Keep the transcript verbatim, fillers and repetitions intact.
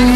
ver.